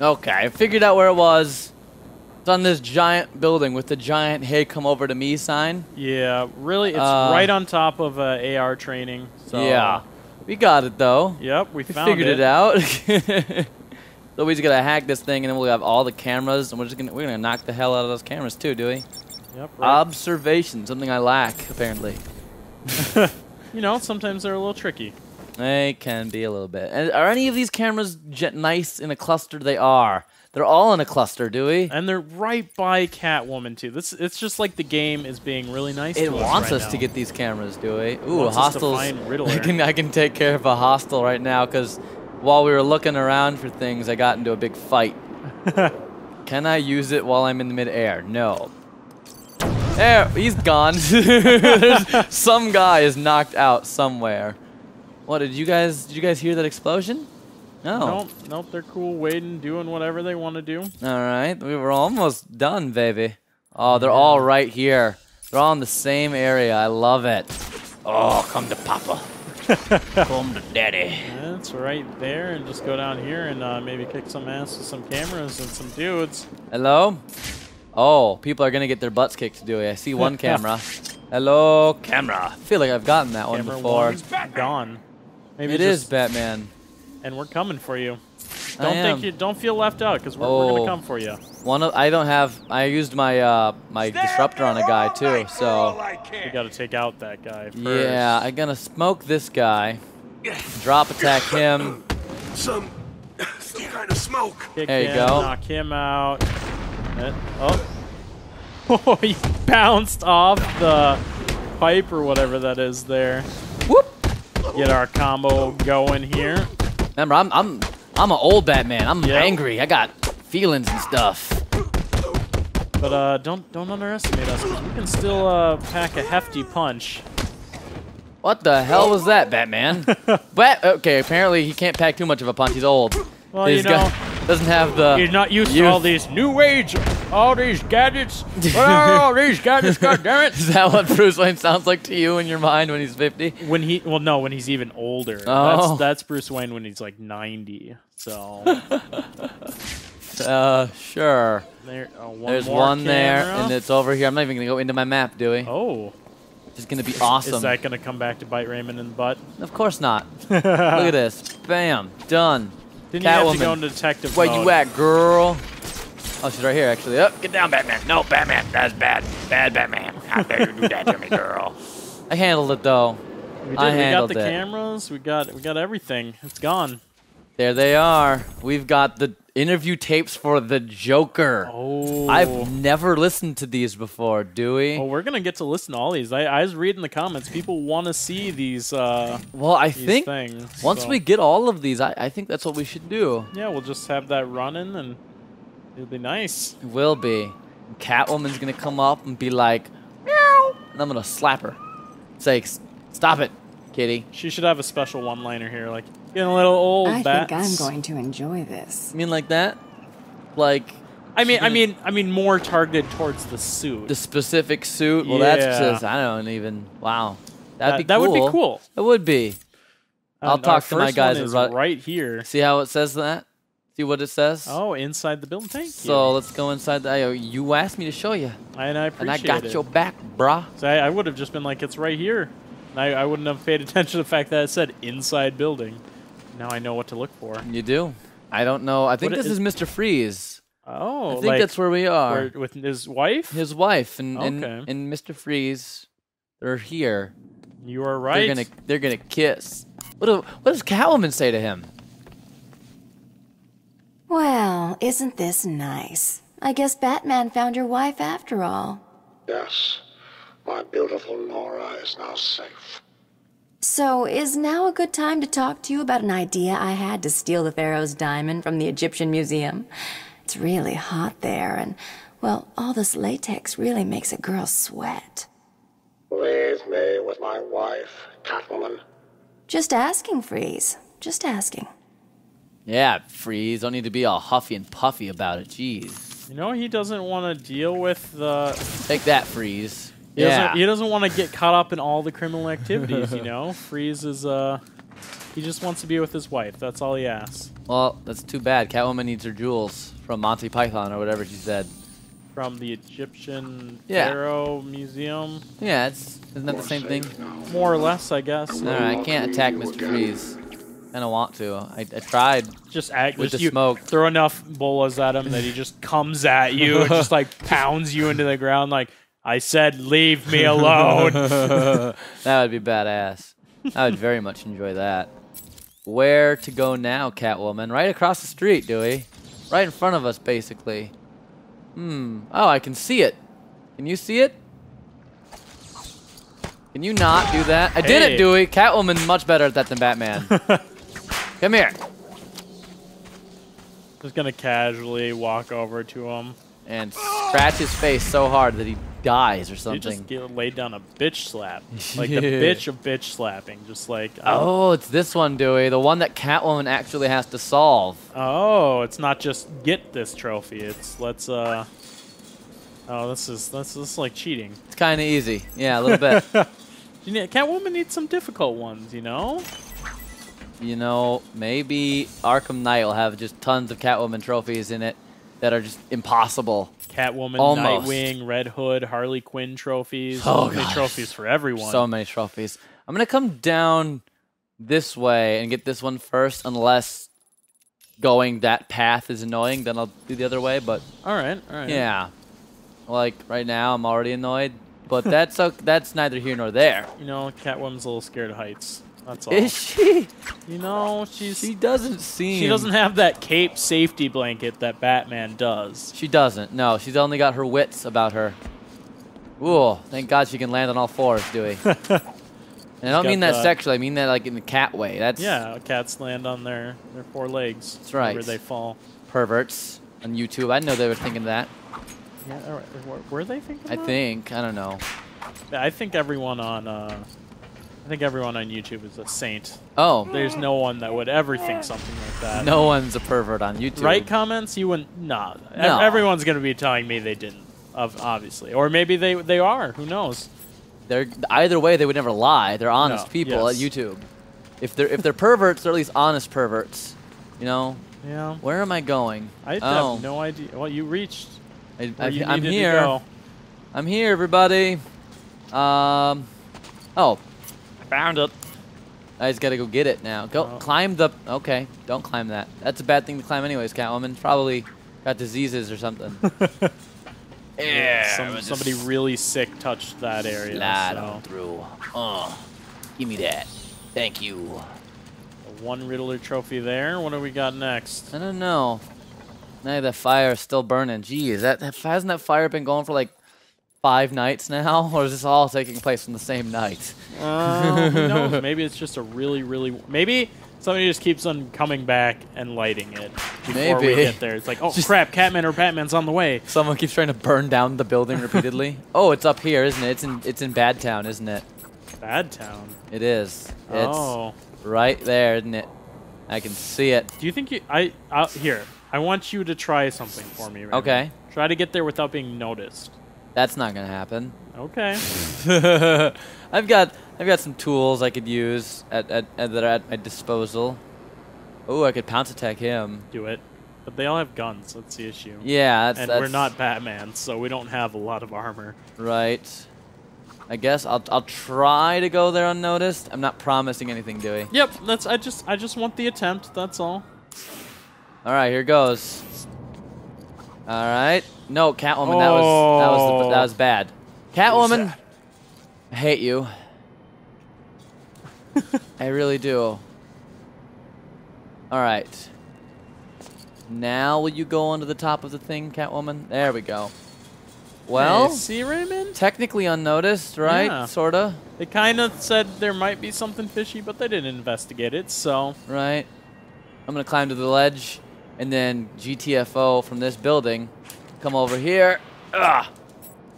Okay, I figured out where it was. It's on this giant building with the giant "Hey, come over to me" sign. Yeah, really, it's right on top of AR training. So. Yeah, we got it though. Yep, we found it. Figured it out. So we're just gonna hack this thing, and then we'll have all the cameras, and we're gonna knock the hell out of those cameras too, Dewey. Yep. Right. Observation, something I lack apparently. You know, sometimes they're a little tricky. They can be a little bit. And are any of these cameras nice in a cluster? They are. They're all in a cluster, Dewey. And they're right by Catwoman, too. It's just like the game is being really nice to us right now. It wants us to get these cameras, Dewey. Ooh, hostiles. I can take care of a hostile right now, because while we were looking around for things, I got into a big fight. Can I use it while I'm in the midair? No. There, he's gone. Some guy is knocked out somewhere. What, did you guys hear that explosion? No. Nope, they're cool, waiting, doing whatever they want to do. Alright, we were almost done, baby. Oh, they're all right here. They're all in the same area, I love it. Oh, come to Papa. Come to Daddy. That's right there, and just go down here and maybe kick some ass with some cameras and some dudes. Hello? Oh, people are gonna get their butts kicked, Dewey. I see one camera. Hello, camera. I feel like I've gotten that camera one before. It's gone. Maybe it is Batman. And we're coming for you. Don't feel left out, because we're gonna come for you. I used my disruptor on a guy too, so we gotta take out that guy first. Yeah, I'm gonna smoke this guy. Drop attack him. Some kind of smoke. Kick him, there you go. Knock him out. Oh, he bounced off the pipe or whatever that is there. Whoop! Get our combo going here. Remember, I'm an old Batman. I'm angry. I got feelings and stuff. But don't underestimate us. We can still pack a hefty punch. What the hell was that, Batman? Okay, apparently he can't pack too much of a punch. He's old. Well, doesn't have the. He's not used to all these new age, all these gadgets. All these gadgets, goddammit. Is that what Bruce Wayne sounds like to you in your mind when he's 50? When he, well, no, when he's even older. Oh. That's Bruce Wayne when he's like 90. So. Sure. There's one more there, and it's over here. I'm not even gonna go into my map, Dewey. Oh. It's gonna be awesome. Is that gonna come back to bite Raymond in the butt? Of course not. Look at this. Bam. Done. Didn't Catwoman. You have to go into detective mode. Where you at, girl? Oh, she's right here, actually. Oh, get down, Batman. No, Batman. That's bad. Bad Batman. How dare you do that to me, girl? I handled it, though. We handled it. We got the cameras. We got everything. It's gone. There they are. We've got the interview tapes for the Joker. Oh. I've never listened to these before, Dewey. Well, we're going to get to listen to all these. I was reading the comments. People want to see these things. Once we get all of these, I think that's what we should do. Yeah, we'll just have that running, and it'll be nice. It will be. Catwoman's going to come up and be like, meow, and I'm going to slap her. Say, stop it, kitty. She should have a special one-liner here, like, getting a little old, I think I'm going to enjoy this. You mean like that? Like, I mean, more targeted towards the suit. The specific suit. Well, that's just, I don't even. Wow, that'd be cool. That would be cool. It would be. I'll talk to my guys about right here. See how it says that? See what it says? Oh, inside the building. So let's go inside. You asked me to show you, and I appreciate it. And I got your back, brah. So I would have just been like, it's right here. And I wouldn't have paid attention to the fact that it said inside building. Now I know what to look for. You do? I don't know. I think this is Mr. Freeze. Oh. I think that's where we are. With his wife? His wife and Mr. Freeze are here. You are right. They're gonna kiss. What does Catwoman say to him? Well, isn't this nice? I guess Batman found your wife after all. Yes. My beautiful Nora is now safe. So, is now a good time to talk to you about an idea I had to steal the Pharaoh's diamond from the Egyptian Museum? It's really hot there, and, well, all this latex really makes a girl sweat. Leave me with my wife, Catwoman. Just asking, Freeze. Just asking. Yeah, Freeze. Don't need to be all huffy and puffy about it. Jeez. You know, he doesn't want to deal with the... Take that, Freeze. He doesn't want to get caught up in all the criminal activities, you know? Freeze is He just wants to be with his wife. That's all he asks. Well, that's too bad. Catwoman needs her jewels from Monty Python or whatever she said. From the Egyptian Pharaoh Museum? Yeah, isn't that the same thing? More or less, I guess. No, I can't attack Mr. Freeze. I don't want to. I tried. Just act with the smoke. Throw enough bolas at him that he just comes at you and just like pounds you into the ground like, I said leave me alone. That would be badass. I would very much enjoy that. Where to go now, Catwoman? Right across the street, Dewey. Right in front of us, basically. Hmm. Oh, I can see it. Can you see it? Can you not do that? I did it, Dewey. Catwoman's much better at that than Batman. Come here. Just gonna casually walk over to him and scratch his face so hard that he dies or something. You just get laid down a bitch slap, like the bitch of bitch slapping, just like. Oh, it's this one, Dewey, the one that Catwoman actually has to solve. Oh, it's not just get this trophy. It's let's. Oh, this is like cheating. It's kind of easy, yeah, a little bit. Catwoman needs some difficult ones, you know. You know, maybe Arkham Knight will have just tons of Catwoman trophies in it that are just impossible. Catwoman, almost. Nightwing, Red Hood, Harley Quinn trophies. Oh, so many trophies for everyone. So many trophies. I'm going to come down this way and get this one first, unless going that path is annoying, then I'll do the other way. But all right. Yeah. Like, right now, I'm already annoyed. But that's neither here nor there. You know, Catwoman's a little scared of heights. That's all. Is she? You know, she doesn't seem... She doesn't have that cape safety blanket that Batman does. She doesn't. No, she's only got her wits about her. Ooh, thank God she can land on all fours, Dewey. And I don't mean that sexually. I mean that like in the cat way. That's yeah, cats land on their four legs. That's right. Where they fall. Perverts on YouTube. I know they were thinking that. Yeah, were they thinking that? I don't know. I think everyone on... I think everyone on YouTube is a saint. Oh. There's no one that would ever think something like that. No one's a pervert on YouTube. Right comments? You wouldn't... Nah. No. Everyone's going to be telling me they didn't, obviously. Or maybe they are. Who knows? Either way, they would never lie. They're honest people at YouTube. If they're perverts, they're at least honest perverts. You know? Yeah. Where am I going? I have no idea. Well, you reached I'm here. I'm here, everybody. Oh. Found it. I just gotta go get it now. Go climb the. Okay, don't climb that. That's a bad thing to climb, anyways. Catwoman probably got diseases or something. Yeah. Somebody really sick touched that area. Slide on through. Give me that. Thank you. One Riddler trophy there. What do we got next? I don't know. Now that fire is still burning. Geez, hasn't that fire been going for like 5 nights now, or is this all taking place on the same night? Who knows? Maybe it's just a really, really... Maybe somebody just keeps on coming back and lighting it before we get there. It's like, oh, crap, Catman or Batman's on the way. Someone keeps trying to burn down the building repeatedly. Oh, it's up here, isn't it? It's in Bad Town, isn't it? Bad Town? It is. Oh. It's right there, isn't it? I can see it. Do you think you... Here, I want you to try something for me. Right okay. Now. Try to get there without being noticed. That's not gonna happen. Okay. I've got some tools I could use that are at my disposal. Oh, I could pounce attack him. Do it. But they all have guns. That's the issue. Yeah. We're not Batman, so we don't have a lot of armor. Right. I guess I'll try to go there unnoticed. I'm not promising anything, Dewey. Yep. I just want the attempt. That's all. All right. Here goes. All right. No, Catwoman, that was bad. Catwoman, I hate you. I really do. All right. Now will you go onto the top of the thing, Catwoman? There we go. Well, see, Raymond? Technically unnoticed, right? Yeah. Sorta. They kind of said there might be something fishy, but they didn't investigate it, so. Right. I'm going to climb to the ledge and then GTFO from this building. Come over here. Ugh.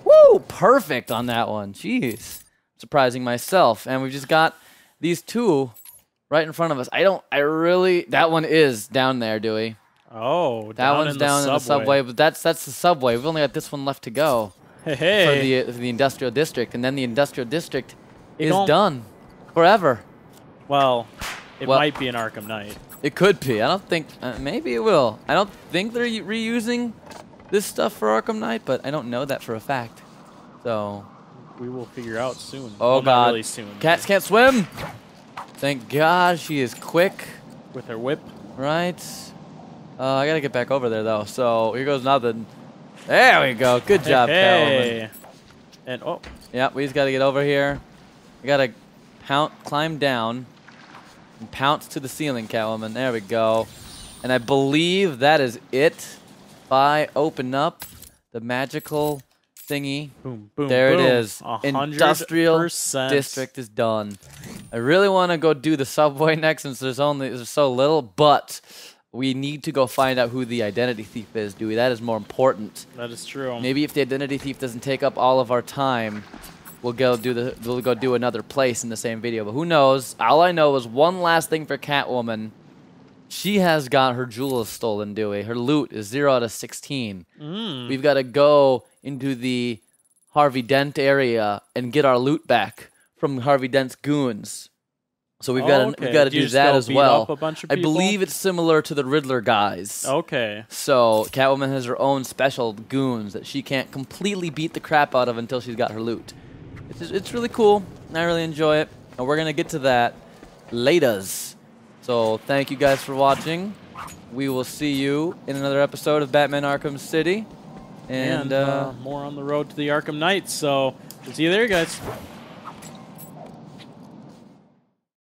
Woo! Perfect on that one. Jeez. Surprising myself. And we've just got these two right in front of us. That one is down there, Dewey. Oh, that one's down in the subway. But that's the subway. We've only got this one left to go. Hey. For the Industrial District. And then the Industrial District is done forever. Well, It might be an Arkham Knight. It could be. I don't think... maybe it will. I don't think they're reusing this stuff for Arkham Knight, but I don't know that for a fact. So... we will figure out soon. Oh, well, God. Really soon. Cats can't swim. Thank God she is quick. With her whip. Right. I got to get back over there, though. So here goes nothing. There we go. Good job, hey. And oh. Yeah, we just got to get over here. We got to climb down and pounce to the ceiling, Catwoman. There we go. And I believe that is it. I open up the magical... thingy. Boom, boom, there boom. It is. 100%. Industrial District is done. I really want to go do the subway next since there's so little, but we need to go find out who the identity thief is, Dewey. That is more important. That is true. Maybe if the identity thief doesn't take up all of our time, we'll go do another place in the same video. But who knows? All I know is one last thing for Catwoman. She has got her jewels stolen, Dewey. Her loot is 0 out of 16. Mm. We've got to go into the Harvey Dent area and get our loot back from Harvey Dent's goons. So we've got to do that as well. I believe it's similar to the Riddler guys. Okay. So Catwoman has her own special goons that she can't completely beat the crap out of until she's got her loot. It's really cool. And I really enjoy it. And we're going to get to that laters. So thank you guys for watching. We will see you in another episode of Batman Arkham City. And more on the road to the Arkham Knight. So we'll see you there, guys.